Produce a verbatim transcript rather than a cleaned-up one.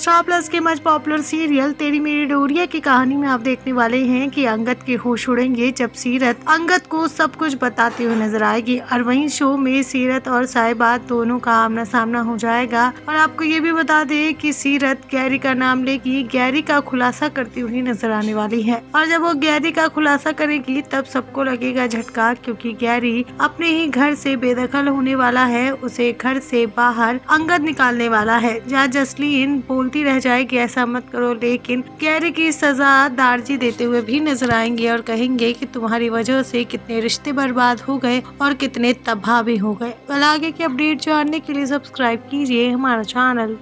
Star Plus के much popular serial तेरी मेरी डोरियां की कहानी में आप देखने वाले हैं कि अंगद के होश उड़ेंगे जब सीरत अंगद को सब कुछ बताते हुए नजर आएगी। और वहीं शो में सीरत और साहिबा दोनों का आमना सामना हो जाएगा। और आपको ये भी बता दें कि सीरत गैरी का नाम लेगी, गैरी का खुलासा करती हुई नजर आने वाली है। और जब वो गैरी का खुलासा करेगी तब सबको लगेगा झटका, क्योंकि गैरी अपने ही घर से बेदखल होने वाला है, उसे घर से बाहर अंगद निकालने वाला है। जहाँ जसलीन बोलती रह जाएगी ऐसा मत करो, लेकिन गैरी की सजा दार्जी देते हुए भी नजर आएंगे और कहेंगे कि तुम्हारी वजह से कितने रिश्ते बर्बाद हो गए और कितने तबाह भी हो गए। कल आगे की अपडेट जानने के लिए सब्सक्राइब कीजिए हमारा चैनल।